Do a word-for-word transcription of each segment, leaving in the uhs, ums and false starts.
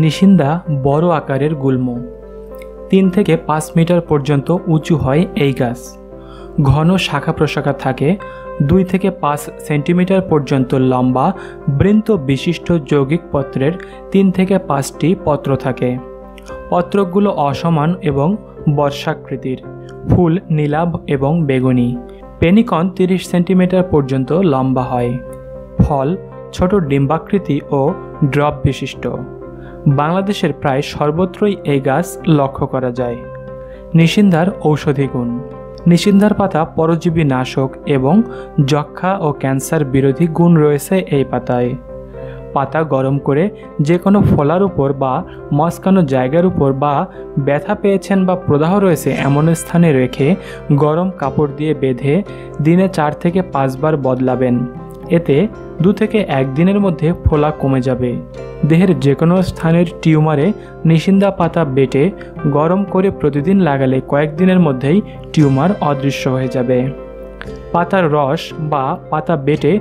निशिन्दा बड़ आकारेर गुल्म तीन थेके पाँच मीटार पर्यन्त उंचू हय। एई गाछ घन शाखा प्रशाखा थाके दुई थेके पाँच सेंटीमीटर पर्यन्त लम्बा वृन्त विशिष्ट यौगिक पत्रेर तीन थेके पाँचटी पत्र थाके। पत्रगुलो असमान एवं बर्षाकृतिर। फूल नीलाभ एवं बेगुनी। पेनिकन तीस सेंटीमीटर पर्यन्त लम्बा हय। फल छोटो डिम्बाकृति और ड्रप विशिष्ट। बांग्लादेशेर प्राय सर्वत्रई एई गाछ लक्ष्य करा जाय। निशिन्दार औषधि गुण। निशिन्दार पाता परजीवी नाशक एवं जक्षा और कैंसर बिरोधी गुण रयेछे एई पाताय। पाता गरम करे जे कोनो फोलार उपर बा मस्कानो जायगार उपर बा व्यथा पेयेछेन बा प्रदाह रयेछे एमन स्थाने रेखे गरम कापड़ दिये बेधे दिने चार थेके पाँच बार बदलाबेन। एते दो थेके एक दिनेर मध्ये फोला कमे जाबे। देहेर जे कोनो स्थानेर टिउमारे निशिन्दा पाता बेटे गरम करे प्रतिदिन लागाले कयेक दिनेर मध्येई टिउमार अदृश्य हये जाबे। पातार रस बा पाता बेटे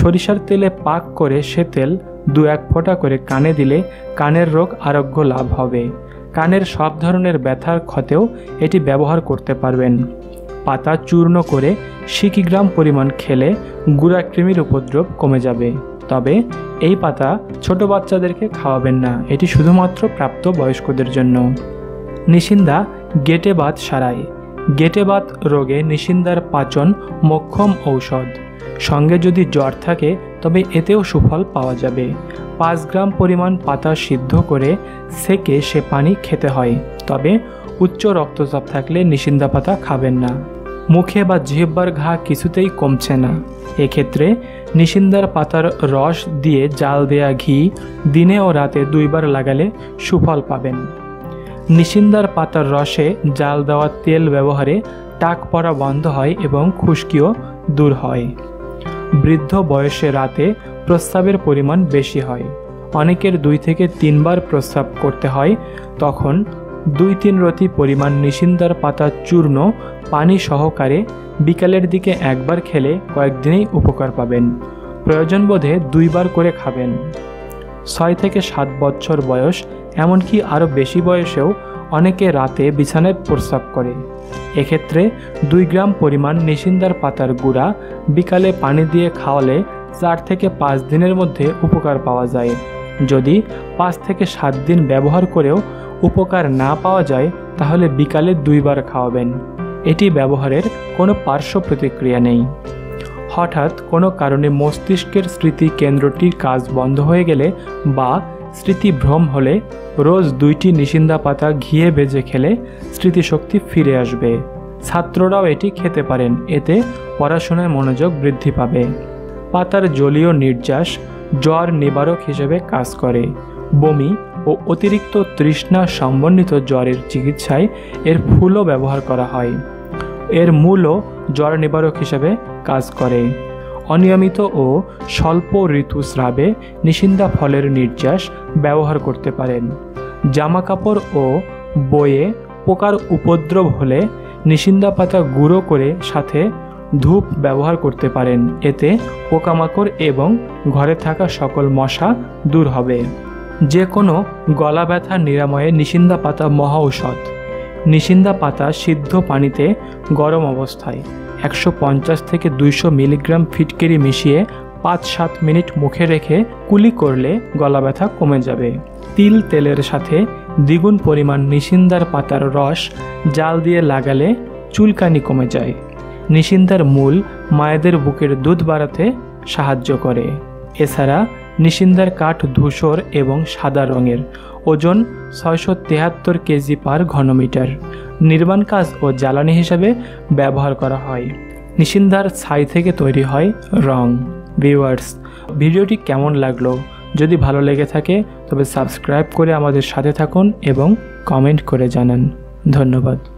सरिषार तेले पाक करे से तेल दो एक फोटा करे काने दिले कानेर रोग आरोग्य लाभ हबे। कानेर सब धरनेर व्यथार क्षतेओ एटी व्यवहार करते पारबेन। पाता चूर्ण करे सिकी ग्राम परिमाण खेले गुड़ा कृमिर उपद्रव कमे जाबे। तबे एई पाता छोटो बाच्चादेरके खावाबेन ना, एटी शुधुमात्र प्राप्त बयस्कदेर जन्य। निशिन्दा गेटे बात साराय। गेटे बात रोगे निशिन्दार पाचन मक्षम औषध। संगे यदि ज्वर थाके तबे एतेओ सुफल पावा जाबे। पाँच ग्राम परिमाण पाता सिद्ध करे सेके से पानी खेते हय। तबे उच्च रक्तचाप थाकले निशिन्दा पाता खाबेन ना। मुखे बा जिह्वार घा किछुतेई कमछे ना, ए क्षेत्रे निशिन्दार पातार रस दिए जाल देया घी दिने ओ राते दुइबार लागाले सुफल पाबेन। निशिन्दार पातार रसे जाल देवा तेल व्यवहारे टाक पड़ा बंध हय एवं खुश्किओ दूर हय। वृद्ध बयसे राते प्रस्रावेर परिमाण बेशी हय। अनेकेर दुई थेके तीन बार प्रस्राव करते हय। तखन दुई तीन रति परिमाण निशिन्दार पाता चूर्ण पानी सहकारे बिकालेर दिके एक बार खेले कयेकदिनेई उपकार पाबेन। प्रयोजन बोधे दुई बार करे खाबेन। छय थेके सात बछर बयस एमनकि आरो बेशी बयसेओ अनेके राते बिछानाय प्रस्राव करे। एई क्षेत्रे दुई ग्राम परिमाण निशिन्दार पातार गुड़ा बिकाले पानी दिए खावाले चार थेके पाँच दिनेर मध्ये उपकार पावा जाय। यदि पाँच थेके सात दिन व्यवहार करेओ उपकार ना पावा जाए ताहले बिकाले दुई बार खावाबेन। एटी व्यवहारेर कोनो पार्श्व प्रतिक्रिया नेई। हठात् कोनो कारणे मस्तिष्केर स्मृति केंद्रटिर काज बंध हये गेले बा स्मृति भ्रम होले रोज दुईटी निशिन्दा पाता घिये भेजे खेले स्मृतिशक्ति फिरे आसबे। छात्रराओ एटी खेते पारेन, एते पढ़ाशोनाय मनोयोग बृद्धि पाबे। पातार जलीय निर्यास ज्वर निवारक हिसेबे काज करे। बमि ও অতিরিক্ত তৃষ্ণা সম্বন্ধিত জ্বরের চিকিৎসায় এর ফুলও ব্যবহার করা হয়। এর মূলও জ্বর নিবারক হিসেবে কাজ করে। অনিয়মিত ও স্বল্প ঋতুস্রাবে নিশিন্দা ফলের নির্যাস ব্যবহার করতে পারেন। জামা কাপড় ও বইয়ে পোকার উপদ্রব হলে নিশিন্দা পাতা গুঁড়ো করে সাথে ধূপ ব্যবহার করতে পারেন। এতে পোকামাকড় এবং ঘরে থাকা সকল মশা দূর হবে। जे कोनो गला व्यथा निरामये निशिन्दा पाता महा औषध। निशिन्दा पाता सिद्ध पानीते गरम अवस्थाय एकशो पंचाश थेके दुइशो मिलीग्राम फिटकरी मिशिए पाँच सात मिनट मुखे रेखे कुली करले गला व्यथा कमे जाबे। तिल तेलेर साथे द्विगुण परिमाण निशिन्दार पातार रस जाल दिए लागाले चुलकानी कमे जाय। निशिन्दार मूल मायेदेर बुकेर दूध बाड़ाते साहाज्य करे। एछाड़ा निशिन्दार काठ धूसर एवं सादा रंगेर। ओजन छयशो तेहत्तर केजी पर घनमीटर। निर्माण काज और जालानी हिसाबे व्यवहार करा हय। निशिन्दार छाई थेके तैरी हय रंग। भिउयार्स भिडियोटी केमन लागलो? यदि भालो लेगे थाके तबे सबस्क्राइब करे आमादेर साथे थाकुन एवं कमेंट करे जानान। धन्यवाद।